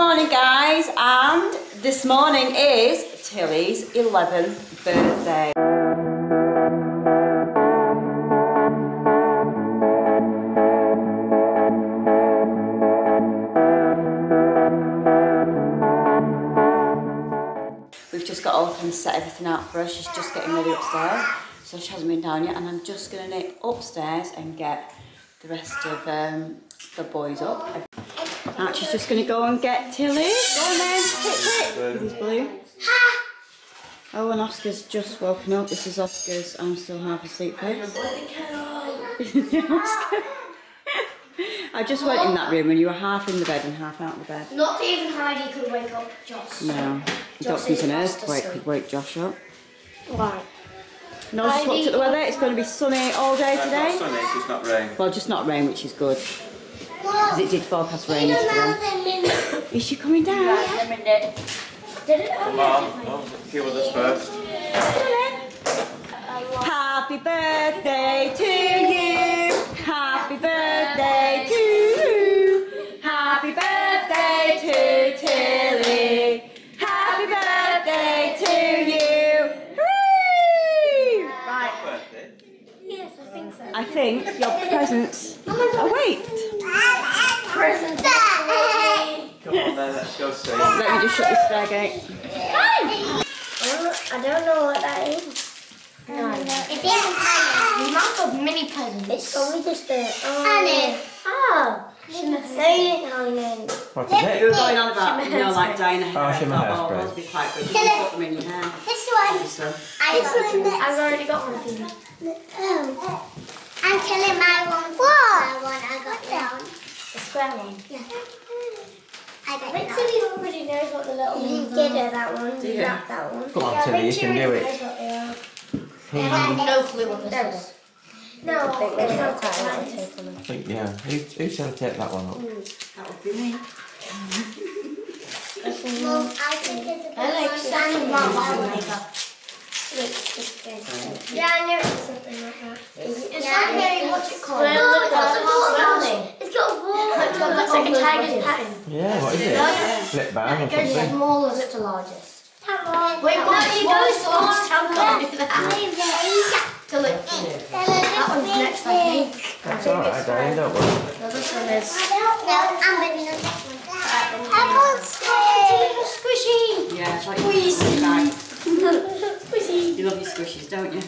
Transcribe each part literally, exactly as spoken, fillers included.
morning, guys, and this morning is Tillie's eleventh birthday. We've just got up and set everything out for her. She's just getting ready upstairs, so she hasn't been down yet, and I'm just going to nip upstairs and get the rest of um, the boys up. Archie's just going to go and get Tillie. Go on then, quick, quick. He's blue. Oh, and Oscar's just woken up. This is Oscar's I'm still half asleep face. Oscar. I just went in that room when you were half in the bed and half out of the bed. Not even Heidie could wake up Josh. No, Doctor's an earthquake could wake Josh up. Why? No, just looked at the weather. It's going to be sunny all day no, today. It's not sunny, it's just not rain. Well, just not rain, which is good. Because it did forecast rain yesterday. Is she coming down? Yeah, in a minute. Did it? Come on, I'll deal with this first. Happy birthday to you. Happy birthday to you. Happy birthday to Tillie. Happy birthday to you. Whee! Right. Yes, I think so. I think your presents await. Presents. Come on then, let's go see. Let me just shut this stair gate. Oh, I don't know what that is. No, no. It isn't presents. We might have mini presents. It's probably just a... Oh. Oh. What is it? You were going on about, you know, like dyeing hair. Oh, shimmer hairspray. Be quite good. You put them in your hair. This one. This one. I've already got one for you. Oh. I'm killing my one. What? One I got down. The square one? Yeah. I don't know. Tillie already knows what the little ones are. You did that one. Do you? Not that one. Come on, yeah, Tillie, you can do it. I have no clue what this is. No, I think there's no time. I think, yeah. Who's who going to take that one up? Mm. That would be me. Well, I think it's a good one. I like standing on my one. Yeah, I knew it was something like that. It's not yeah, very, what's it called? It's got a wall. It looks like a tiger's pattern. Yeah, what is it? Flip band or something? It goes from smallest to largest. Wait, what? It goes from smallest to largest. Till it flips. That one's next, I think. That's alright, Diane, don't worry. No, this one is. No, I'm going to do the next one. I can't squish. Squishy. Yeah, it's like squeeze. You love your squishies, don't you? Let me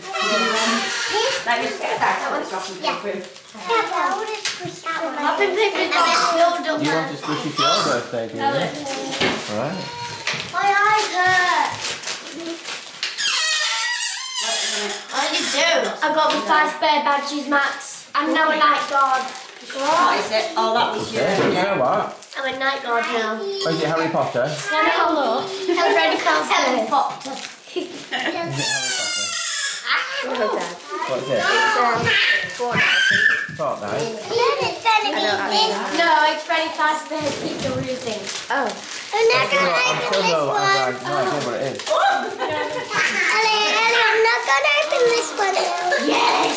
just get back. That one's dropping through. I've been picking it up. You want to squishy for your birthday, do you? Alright. My eyes hurt. What did you do? I got the five spare badges, Max. I'm now a night guard. What is it? Oh, that was you. You know what? I'm a night guard now. Is it Harry Potter? Hello. Harry Potter. What is it? What is it? It's um, Fortnite. Fortnite? No, it's Freddy Fazbear's Pizza. What do you think? Oh. I'm not going to open this one. I don't know what it is. I'm not going to open this one. Yes!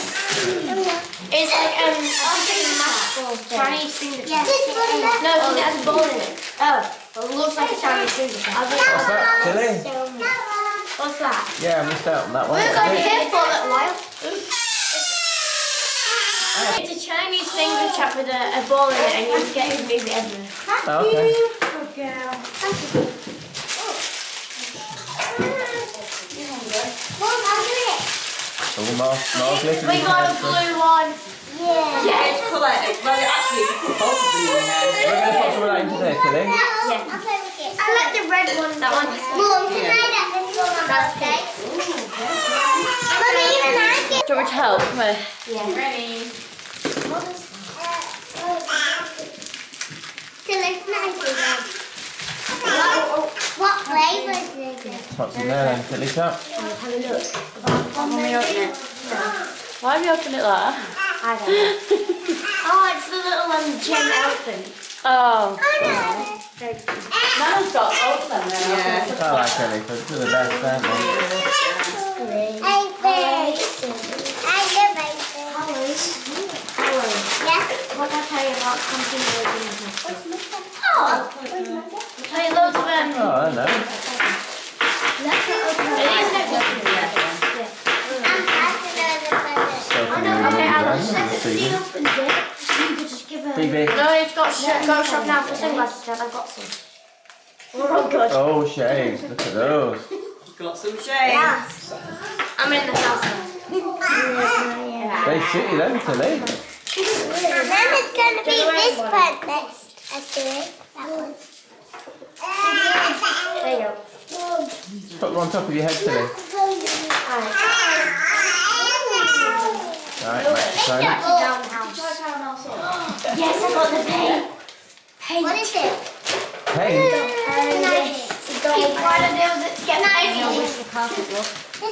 It's like um, I'm thinking magical thing. Chinese finger. Yes. No, it has a ball in it. Oh, well, it looks like a Chinese finger. What's that, Tillie? What's that? Yeah, I missed out on that one. We're going to here for a little while. Oh. It's a Chinese thing to chat with a, a ball in it and you're getting busy everywhere. Thank oh, okay. you. Good girl. Thank you. Mum, I'll do it. One more, more glitter. We got a blue one. Yeah. Yeah, it's colour. It's very actually, you put both of them in there. We're going to put some of that in today, Tillie. Yeah. I'll play with it. I like the red one. That one. Mum, can I get this? That's okay. Ooh, I don't even like it. Do you want me to help? Come on. Yeah. Ready. What is that? Tillie, can I do that? What flavour is it? What's in there then, Tillie? Have a look. Why don't we open it? Why have you opened it like that? I don't know. Oh, it's the little um, gem elephant. Oh. I know. Nan's got both of them now. Yeah. I like Tillie because they're the best, aren't they? I love it. I love it. Hallie. Yeah? What did I tell you about something? Oh. I know. Phoebe. No, you've got to go shop now for sunglasses. I've got some. Oh, good. Oh, shades. Look at those. Got some shades. Yes. I'm in the house now. They see them, Tillie. And then it's going to be this one next. I see. That one. There you go. Just put them on top of your head, Tillie. Alright, Max. Yes, I got the paint. Paint. What is it? Paint. Keep trying to do it to get the baby. I wish the carpet was. I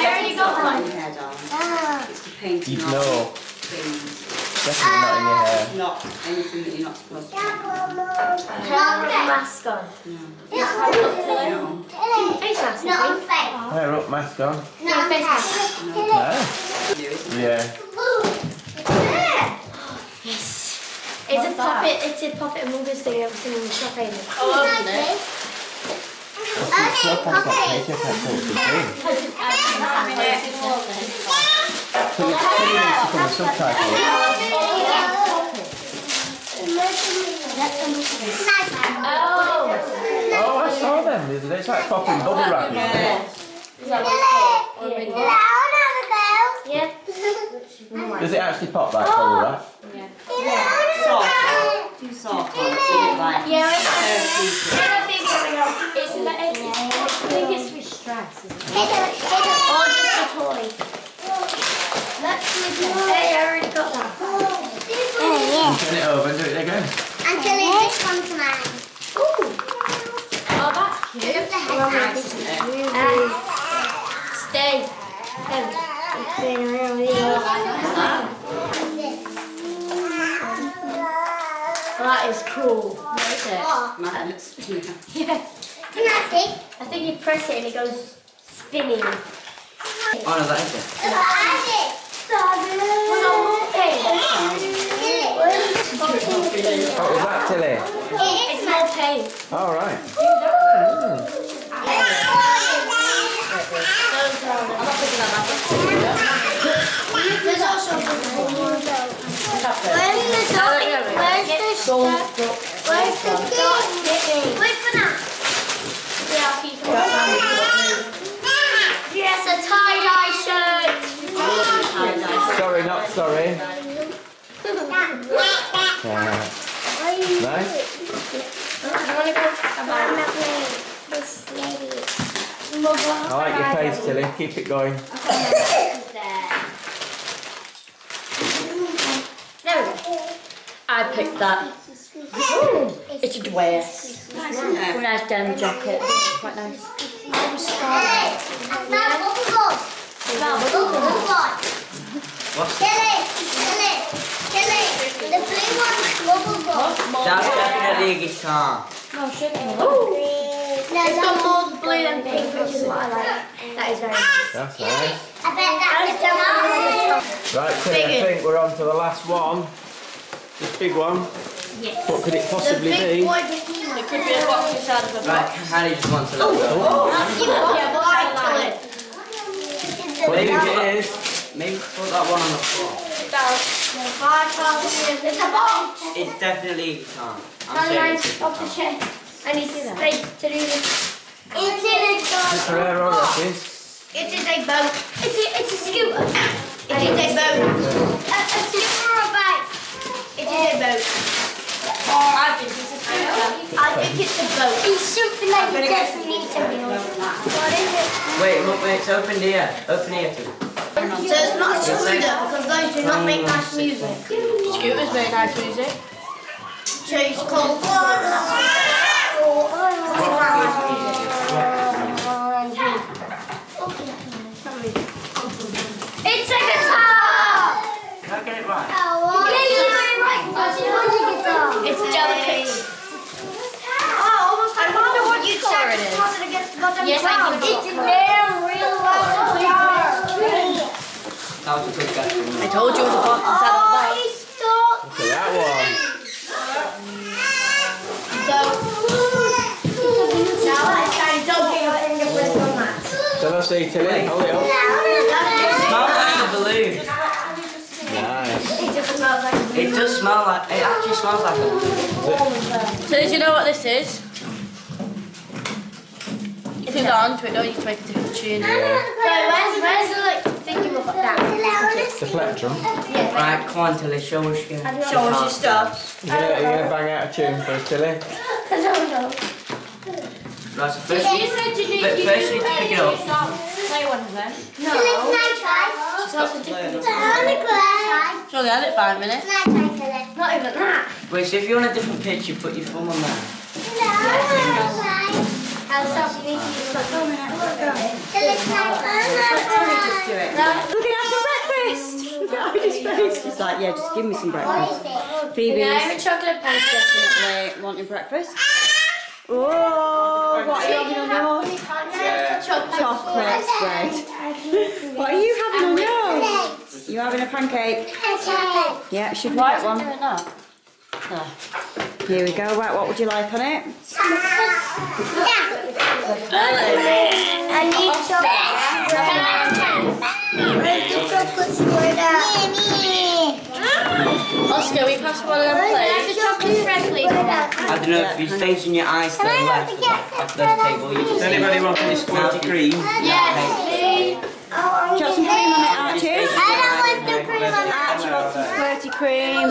already got one. It's the paint. You know. Definitely not in your hair. It's not anything that you're not supposed to do. Put a mask on. No. Face mask. Not on face. Hair up, mask on. No, face mask. No. Yeah. Yes. It's a puppet, it's a puppet Among Us thing I've seen in the shop, ain't it? Oh, isn't it? Okay, puppet! Oh, I saw them the other day, it's like popping bubble wrap. Yeah. Does it actually pop like bubble wrap? Yeah. Too soft on it, so you like yeah, it's so I think it's like, I think it's with stress, isn't it? Or just a toy. Let's see if hey, I already got that. Oh, yeah. Turn it over and do it again. I'm going to this one to mine. Ooh. Oh, that's cute. Look at the headband. Stay. It's been really hard. That is cool. What is it? Oh. That looks spinning. Yeah. Can I see? I think you press it and it goes spinning. Oh, no, that is it. Look at it. What was that, Tillie? It's my paint. All right. There's also a Don't, don't, don't, Where's the don't, don't Wait for now. Yeah, I'll yes, a tie-dye shirt. Sorry, not sorry. Yeah. Nice. I like your face, Tillie. Keep it going. I picked that. Ooh, it's a dress. Nice, isn't it? Nice denim jacket. It's quite nice. I'm starving. I smell bubble gum. What? Tillie, Tillie, Tillie. The blue one's bubble gum. That's definitely a guitar. No, it should be. Ooh. No, it's got more blue than pink, which is what I like. That is very nice. That's nice. I bet that's a guitar. Right, Tillie, I think we're on to the last one. This big one? Yes. What could it possibly the big be? Boy, it could be a box inside of a box. Right, Hallie just wants a little bit. Oh, yeah, maybe it is. Maybe put that one on the floor. It's a box. It's definitely a guitar. I'm saying it's a guitar. I need space to do this. It's in a box. It is a boat. It's a, it's a scooter. It is a boat. A, a scooter or a bike? It is a boat. I think it's a scooter. I think it's a boat. It's something like you definitely need something on that. What is it? Wait, look, it's open here. Open here too. So it's not a scooter because those do not make nice music. Scooters make nice music. So it's called... It's a guitar! Did I get it right? It's delicate. Oh, almost like I know what you said. It is. It against the goddamn yes, ground. It's a damn real life. That was a good guess. I told you it was a box inside of the box. Oh, he stopped. Look at that one. much do you, Tillie? Hold it up. No, it smells like a balloon. Nice. It just smells like a balloon. It does smell like, it actually smells like a balloon. So did you know what this is? If you go on to it, don't you can make a different tune. Yeah. Right, where's, where's the like, thing you've got that? The plectrum? Yeah. Right, come on Tillie, show us your, show us your stuff. You're going to bang out a tune for us, Tillie? I don't know. Right, so first you, you said you, do, first you, first you do, pick it up. Play one of them. No. Can I try? She's got to play it. It's only had it five minutes. Can I try it? Not even that. Wait, so if you're on a different pitch, you put your thumb on that. No. I'll stop. You need to use your thumb and just do it. Look at after breakfast. She's like, yeah, just give me some breakfast. Phoebe's. Yeah, I'm a chocolate punch definitely wanting breakfast. Oh, what are you having on yours? Chocolate spread. What are you having on yours? You having a pancake? Yeah, should we get one? Here we go. Right, what would you like on it? I need chocolate. Oscar, we passed one of them plates. I don't know if you stays in your eyes to the left of the table. Does anybody want any squirty cream? Yes. Do you want some cream on it, Archie? I don't want the cream on it. Archie wants some squirty cream.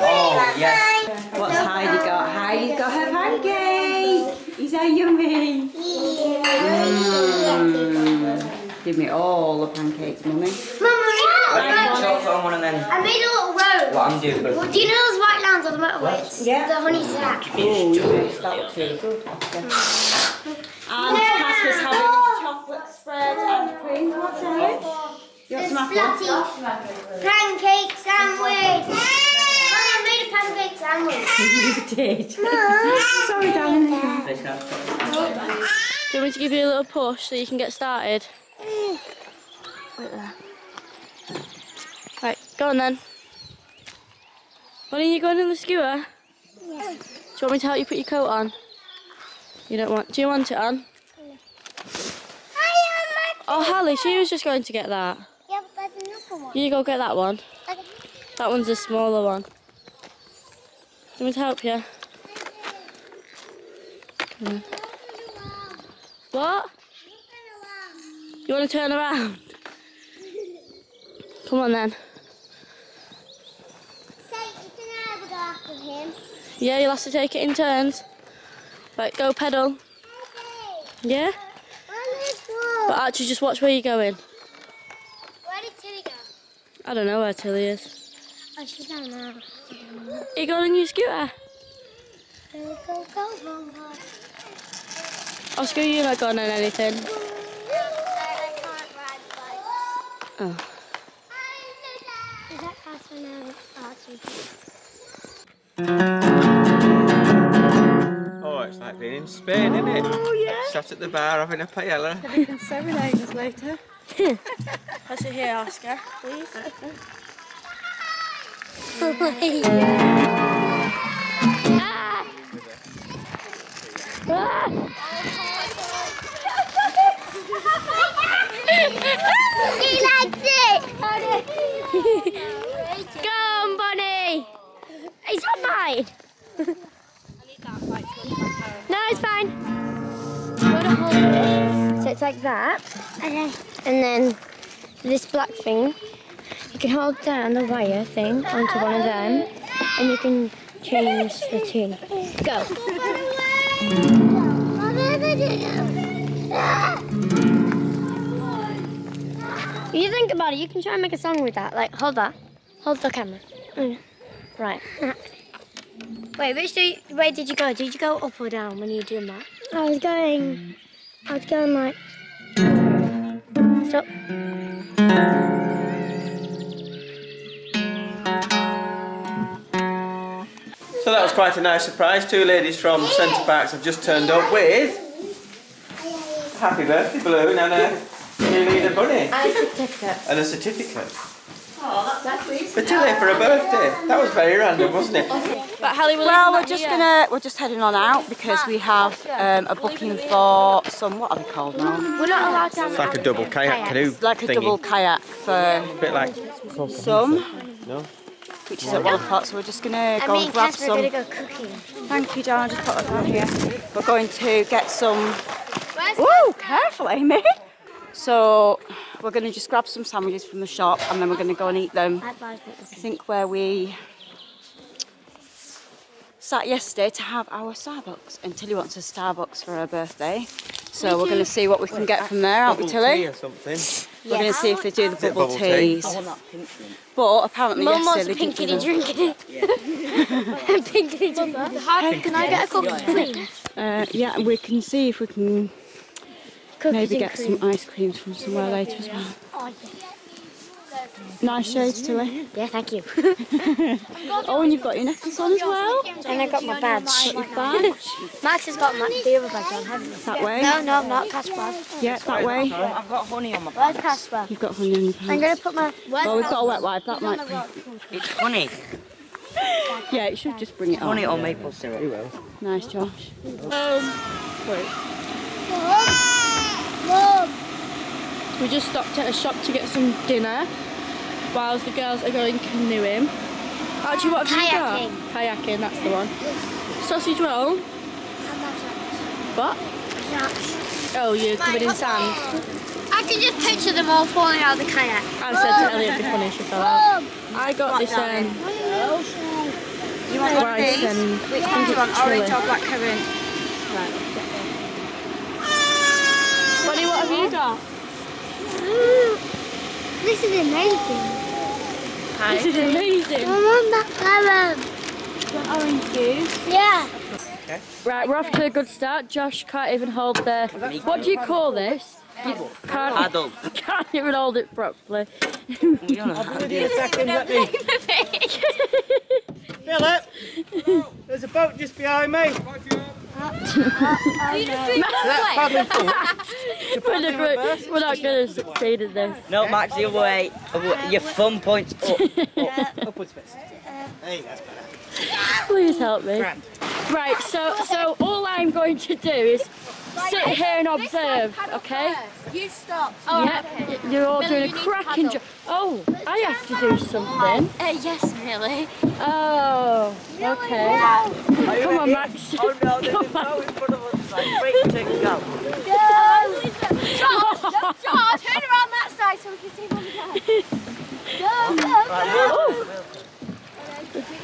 Oh, yes. What's Heidie got? Heidie's got her pancake. Is that yummy? Yeah. Mm. Give me all the pancakes, Mummy. Chocolate on one of them. I made a little road. What I'm doing? Well, do you know those white lines on the motorways? Yeah. The honey sack. Oh, yes, that too. Good. And Casper's having oh. chocolate spread and cream. What's that? You want some apple? Pancake sandwich. Mummy, I made a pancake sandwich. You did. Sorry, darling. Do you want me to give you a little push so you can get started? Wait there. Right, go on then. Why don't you go in the skewer? Yeah. Do you want me to help you put your coat on? You don't want. Do you want it on? Yeah. Oh, Hallie, she was just going to get that. Yeah, but there's another one. You go get that one. Okay. That one's a smaller one. Do you want me to help you? Yeah. What? You want to turn around? Come on then. Him. Yeah, you'll have to take it in turns. Right, go pedal. Okay. Yeah? But Archie, just watch where you're going. Where did Tillie go? I don't know where Tillie is. Oh, she's down there. Are you going on your scooter? Go, go, go, go, go. Oscar, you're not going on anything? No, I can't ride bikes. Oh. Is that Casper now? Archie. Oh, it's like being in Spain, isn't it? Oh, yeah. Sat at the bar having a paella. We can serenade us later. Pass it here, Oscar, please. Ah. Ah. He likes it! Go on, Bonnie! It's not mine! I need that bike to look like her. No, it's fine. You want to hold it. So it's like that. Okay. And then this black thing, you can hold down the wire thing onto one of them and you can change the tune. Go! If you think about it, you can try and make a song with that. Like, hold that. Hold the camera. Mm. Right. Wait, which do you, where did you go? Did you go up or down when you were doing that? I was going, I was going like... Stop. So that was quite a nice surprise. Two ladies from Centre Parcs have just turned up with... Happy birthday balloon and a... You need a bunny. And a certificate. And a certificate. Oh, that's amazing. For Tillie for her birthday. That was very random, wasn't it? But Hallie, we're well, we're just here. gonna we're just heading on out because we have um, a booking for some what are they called now? We're not allowed to. It's like a double kayak canoe. Like thingy. a double kayak for a bit like some. No. Which is at Walcott, so we're just gonna go I mean, and grab Casper some. Gonna go cooking. Thank you, darling. Just put that down here. We're going to get some. Whoa, careful, Amy. So we're going to just grab some sandwiches from the shop and then we're going to go and eat them. I think where we sat yesterday to have our Starbucks, and Tillie wants a Starbucks for her birthday. So we we're going to see what we can Wait, get from there, aren't we, Tillie? Or something. We're yeah, going to see if they do the bubble teas. I want that pink one. But apparently Mum yesterday they didn't. Mum wants pinkity drinking. Pinkity drinking. Can I get a cookie, please? Uh, yeah, and we can see if we can... Cookies Maybe get cream. some ice creams from somewhere later as well. Oh, yeah. Nice shades, Tillie. Yeah, thank you. Oh, and you've got your necklace on as well. And I got my badge. Got your badge. Max has got my, the other badge on, haven't you? That way? No, no, I'm not Casper. Yeah, that way. I've got honey on my badge. Where's Casper? You've got honey on your badge. I'm going to put my... Well, we've got a wet wipe, that might be... It's honey. Yeah, it should just bring it on. Honey or maple syrup. You will. Nice, Josh. Um, wait. We just stopped at a shop to get some dinner whilst the girls are going canoeing. Actually, what have Kayaking. you got? Kayaking, that's the one. Sausage roll. What? Oh, you're covered in sand. I can just picture them all falling out of the kayak. I said to Ellie it'd be funny if she fell out. I got this um, you want rice and... Which one do you want, orange or black currant? Right. Bonnie, what have you got? Mm, this is amazing. Hi. This is amazing. I want that carrot. The orange juice. Yeah. Okay. Right, we're off to a good start. Josh can't even hold the... What do you call this? You can't, Adult. can't even hold it properly. Hold on a second, let me... Philip, there's a boat just behind me. We're not going to succeed in this. No, Max, the other way. Your thumb points up. up upwards first. There you go. Please help me. Right, so so all I'm going to do is sit here and observe, okay? You stop. Oh, yep. Okay. You're all Millie, doing a cracking job. Oh, Let's I have to do something. Uh, yes, Millie. Oh, okay. Millie, come on, Max. Oh, no, there's a bow in front of us. Like, wait to go. Go! George, George, turn around that side so we can see one again. Go, go, go.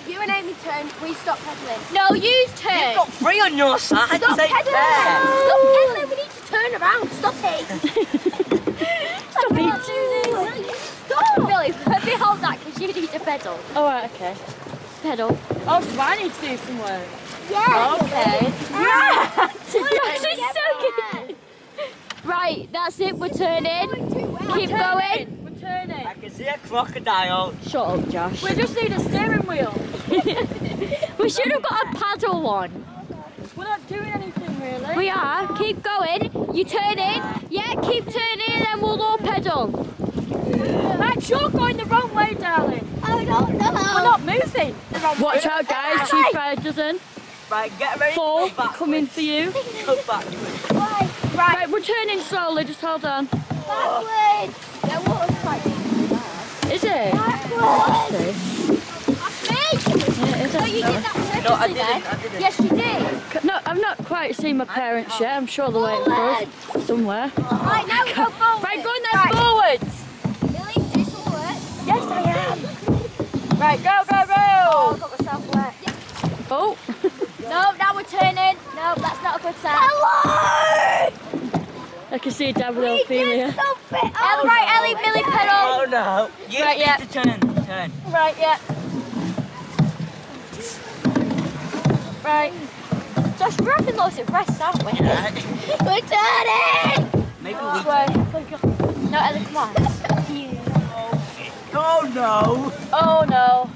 You and Amy turn, we stop peddling. No, you turn. You've got three on your side. Stop peddling. Stop peddling, we need to turn around. Stop it. Stop I can't it. Do this. Stop. Millie, let me hold that because you need to pedal. Oh, right, okay. Pedal. Oh, so I need to do some work. Yeah. Okay. Yeah. That's so good. Right, that's it, we're turning. Well. Keep we're turning. going. We're turning. I can see a crocodile. Shut up, Josh. We just need a steering wheel. We should have got a paddle one. We're not doing anything, really. We are. Keep going. You turn in. Yeah, keep turning and then we'll all pedal. Max, you're going the wrong way, darling. I don't know. We're not moving. Watch out, guys. She's by a dozen. Right, get ready. Four, coming for you. Go backwards. Right. Right. Right, we're turning slowly, just hold on. Backwards! There water's quite bad. Is it? Backwards! Yeah, it is. No, you did that purposely. No, I didn't, I didn't. Yes, you did. No, I've not quite seen my parents yet. I'm sure they're waiting for us. Somewhere. Right, now go forward. Right, go on there, right. forwards. Millie, do some work. Yes, I am. Right, go, go, go. Oh, I got myself wet. Yeah. Oh. No, now we're turning. No, that's not a good sign. Hello! I can see Davide and Ophelia. Stop it! Oh, oh, right, Ellie, Millie, pedal. Oh no! You right, need yeah. to turn. Turn. Right, yeah. Right. Josh, we're having lots of rest, aren't we? We're turning. Maybe oh, we. Wait. No, Ellie, come on. Oh no! Oh no!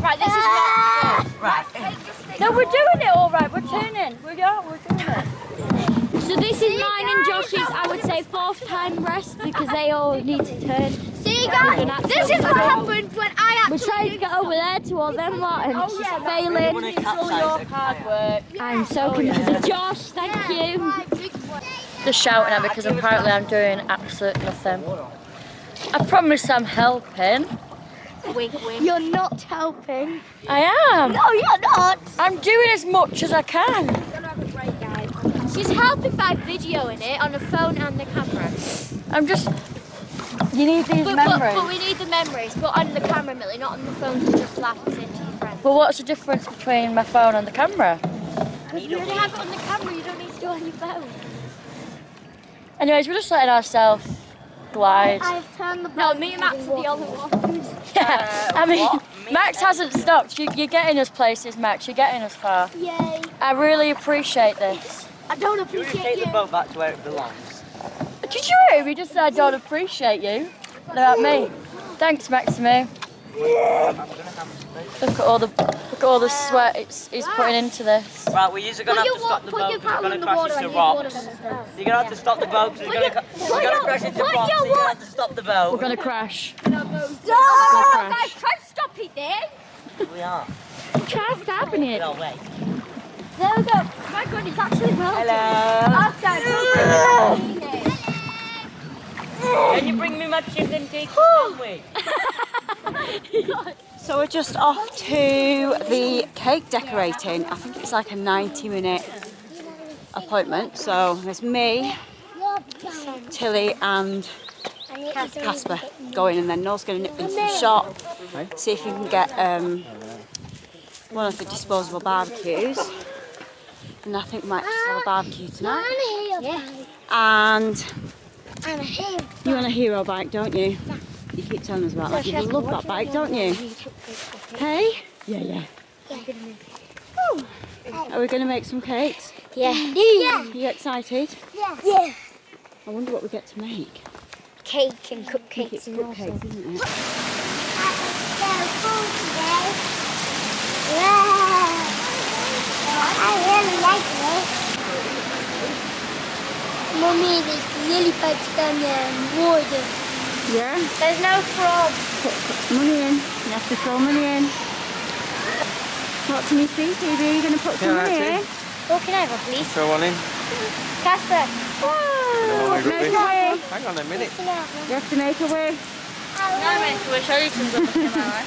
Right, this ah! is not good. Right. No, we're doing it all right. We're turning. We are. We're doing it. So this is mine and Josh's, I would say, fourth time rest because they all need to turn. See guys, this is what happened when I actually... We're trying to get over there to all them lot and it's just failing. It's all your hard work. I'm so confused. Josh, thank you. Just shouting at me because apparently I'm doing absolutely nothing. I promise I'm helping. Wink, wink. You're not helping. I am. No, you're not. I'm doing as much as I can. She's helping by videoing it on the phone and the camera. I'm just... You need these but, memories. But, but we need the memories, but on the camera, Millie, not on the phone to just laugh and say to your friends. Well, what's the difference between my phone and the camera? Because you already have it on the camera, you don't need to do it on your phone. Anyways, we're just letting ourselves glide. I, I've turned the no, me and Max are the only ones. Yeah, uh, I mean, me Max and... hasn't stopped. You, you're getting us places, Max. You're getting us far. Yay. I really appreciate this. I don't appreciate you. You take the boat back to where it belongs. Did you? We just said, I don't appreciate you. What about me? Thanks, Maximo. Look at all the look at all the sweat it's, it's putting into this. Right, we're usually gonna have to stop the boat. We're gonna crash into rocks. You're gonna have to stop the boat. We're gonna crash into rocks. You're gonna have to stop the boat. We're gonna crash. Stop! Guys, try to stop it then. We are. Try stopping it. There we go. My God, it's actually melting. Hello. Outside. Can you bring me my chicken cake away? So we're just off to the cake decorating. I think it's like a ninety minute appointment. So there's me, Tillie and Casper going, and then Noel's going to nip into the shop, see if you can get um, one of the disposable barbecues. And I think we might just have a barbecue tonight. Yeah. And... And a hero bike. You want a hero bike, don't you? Yeah. You keep telling us about that. You love that bike, don't you? Hey? Yeah, yeah. yeah. Are we going to make some cakes? Yeah. yeah. Are you excited? Yeah. yeah. I wonder what we get to make. Cake and cupcakes. It's cupcakes, isn't it? I really like this. Mummy, lily pads down there and water. Yeah? There's no frog. Put, put money in. You have to throw money in. What can you see, Phoebe? Are you going to put some money in? Walk in over, please. Throw one in. Casper. Oh, make a way. Hang on a minute. You have to make a way. No, make a wish. I'll use some rubbish tomorrow.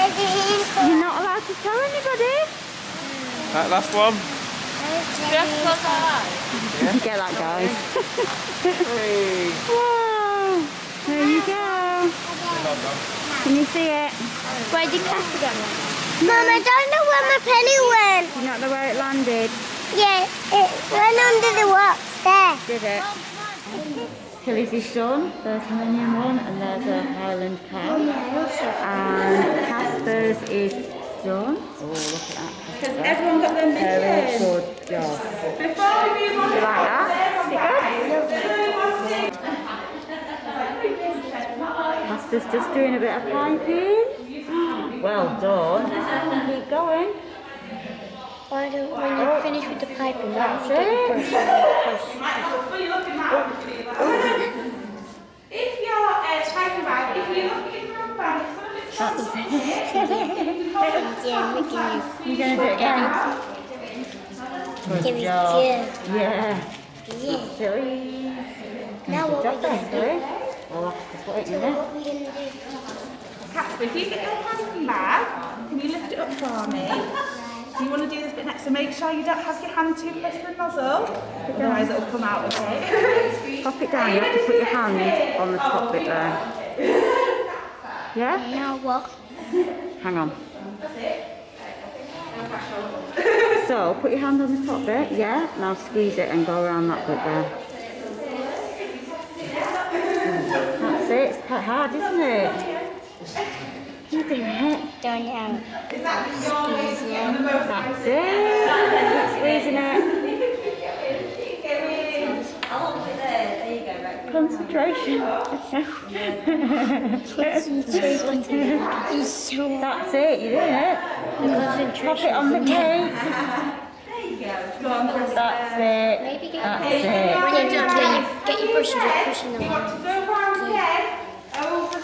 You're not allowed to tell anybody. That last one. Just close our eyes. Yeah. Get that, guys. Whoa! There you go. Can you see it? Where did Casper go? Mum, I don't know where my penny went. You don't know where it landed? Yeah, it went under the rocks there. Did it? Tillie's his son, there's a Millennium one, and there's a Highland cow. Oh, yeah. And Casper's is John. Oh, look at that. Because everyone got them videos. Very good job. Before we move on, you like that? Casper's just doing a bit of piping. Well done. Keep going. Why don't when you oh. finish with the piping, that's it. If you're typing right, if you look at your handbag, That's it. Yeah, we can You're going to do it again? Good Give job. It yeah. Yeah. Silly. Now what we're going to do. Well, that's what so what we're going to do. Casper, if you get your hand back, can you lift it up for me? Do you want to do this bit next? So make sure you don't have your hand too close to the nozzle. Otherwise it will come out, okay? Pop it down. You have to put your hand on the top bit there. Yeah? Now what? Hang on. So, put your hand on the top bit, yeah? Now squeeze it and go around that bit there. That's it, it's quite hard, isn't it? You do it. Don't know. Squeeze it. That's it. Keep squeezing it. Concentration. Concentration. That's it, you did it. Pop it on the cake. There you go. That's it. Maybe get That's it. When you're done, get your brush and just push them. You want to go around the head, over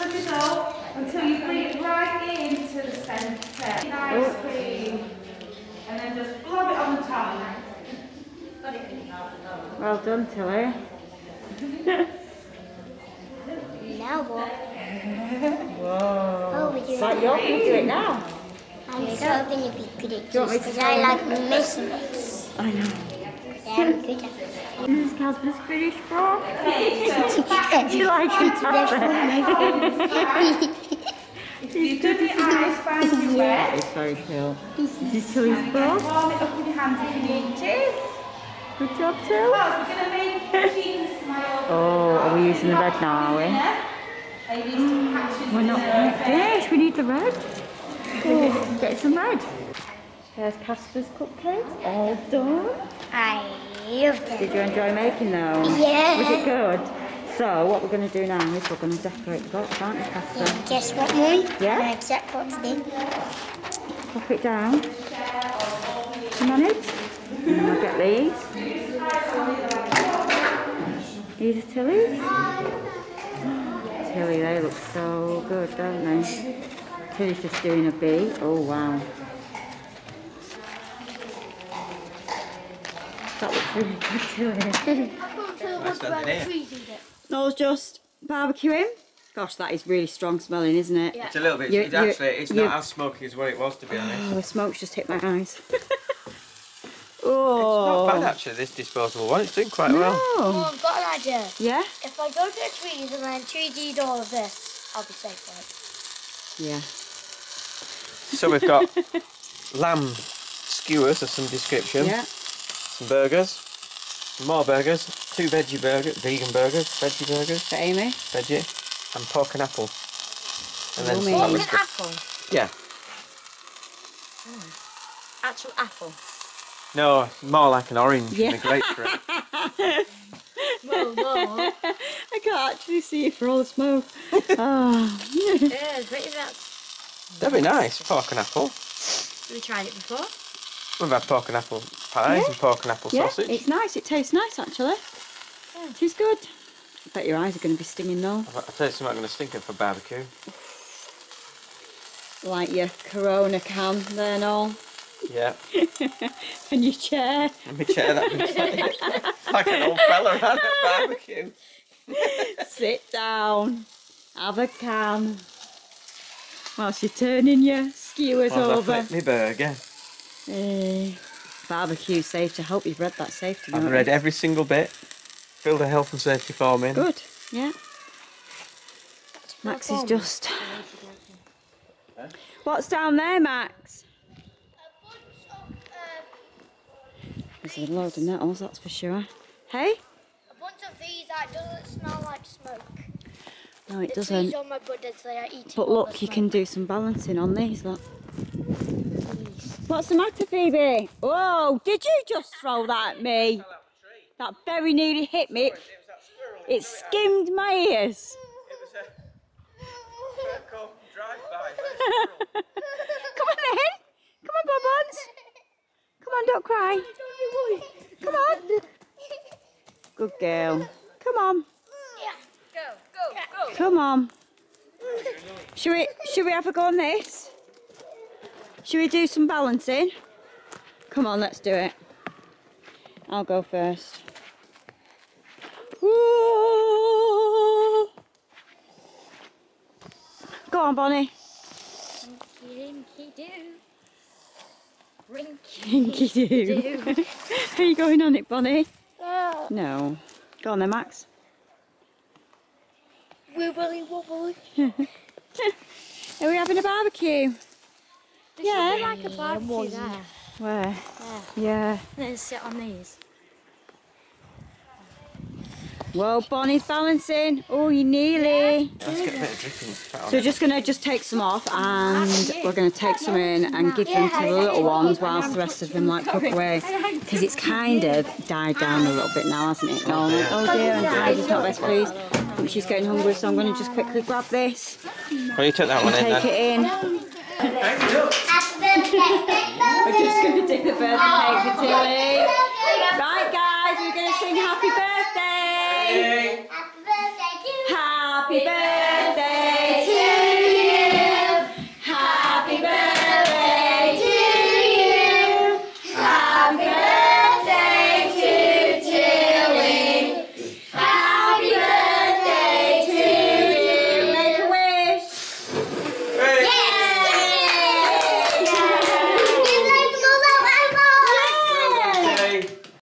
on, Tillie. Now what? Whoa. Oh, it's like you're going to do it now. I'm yeah, so going to be good at this because I like measurements. I know. Yeah, I'm good at it. This is Casper's British frog. Do you like it, Casper? He's doing the eyes by the way. It's very cool. This is Tillie's frog. Warm it up with your hands if you need to. Good job, too. Oh, are we using the red now, are we? Mm, we're not finished. We need the red. Oh, get some red. There's Casper's cupcakes. All done. I loved it. Did you enjoy making those? Yeah. Was it good? So, what we're going to do now is we're going to decorate the box, aren't we, Casper? Yeah, guess what, Millie? Yeah? I know exactly what to do. Pop it down. Come on in. And I'll get these. These are Tillie's. Tillie, they look so good, don't they? Tillie's just doing a bee. Oh, wow. That looks really good, Tillie. I can't tell No, it's just barbecuing. Gosh, that is really strong smelling, isn't it? Yeah. It's a little bit, you, it's you, actually, it's you, not as smoky as what it was, to be honest. Oh, the smoke's just hit my eyes. Oh. It's not bad actually, this disposable one, it's doing quite no. well. Oh, I've got an idea. Yeah? If I go to the trees and then three D'd all of this, I'll be safe, right? Yeah. So we've got lamb skewers of some description, yeah. some burgers, more burgers, two veggie burgers, vegan burgers, veggie burgers. For Amy? Veggie, and pork and apple. And then pork and apple? Yeah. Mm. Actual apple? No, more like an orange yeah. and a grapefruit. Well, no. I can't actually see it for all the smoke. Oh. Yeah, that's... That'd be nice, pork and apple. Have we tried it before? We've had pork and apple pies yeah. and pork and apple yeah, sausage. It's nice, it tastes nice actually. Yeah. It is good. I bet your eyes are going to be stinging though. I tell you something, I'm going to stink them for barbecue. Like your Corona can there and all. Yeah. And your chair. And my chair, that was like an old fella at a barbecue. Sit down, have a can. While she's turning your skewers While over. I flip my burger. Uh, barbecue safety. I hope you've read that safety. I've read you? every single bit. Filled a health and safety form in. Good. Yeah. Max is just. What's down there, Max? There's a load of nettles, that's for sure. Hey? A bunch of these that doesn't smell like smoke. No, it the doesn't. Trees on my brothers, they are eating but look, you can do some balancing on these, look. Jeez. What's the matter, Phoebe? Whoa, did you just throw that at me? That very nearly hit me. It, it skimmed my ears. It was a drive-by. Come on then. Come on, Bob-ons. Come on, don't cry. Come on. Good girl. Come on. Yeah. Go, go, go. Come on. Should we, should we have a go on this? Should we do some balancing? Come on, let's do it. I'll go first. Whoa. Go on, Bonnie. Rinky do. Are you going on it, Bonnie? No. No. Go on then, Max. Wibbly wobbly. Are we having a barbecue? This yeah. Be like a barbecue yeah. there. Where? There. Yeah. Let's sit on these. Well, Bonnie's balancing. Oh, you nearly. Yeah. Let's get a bit of dripping. So we're just going to just take some off and we're going to take some in and give them to the little ones whilst the rest of them like pop away. Because it's kind of died down a little bit now, hasn't it? No, oh dear, and Heidie's not best pleased. She's getting hungry, so I'm going to just quickly grab this. Well, you took that one in then. Take it in. We're just going to take the birthday cake for Tillie. Right guys, we're going to sing happy birthday. Happy birthday.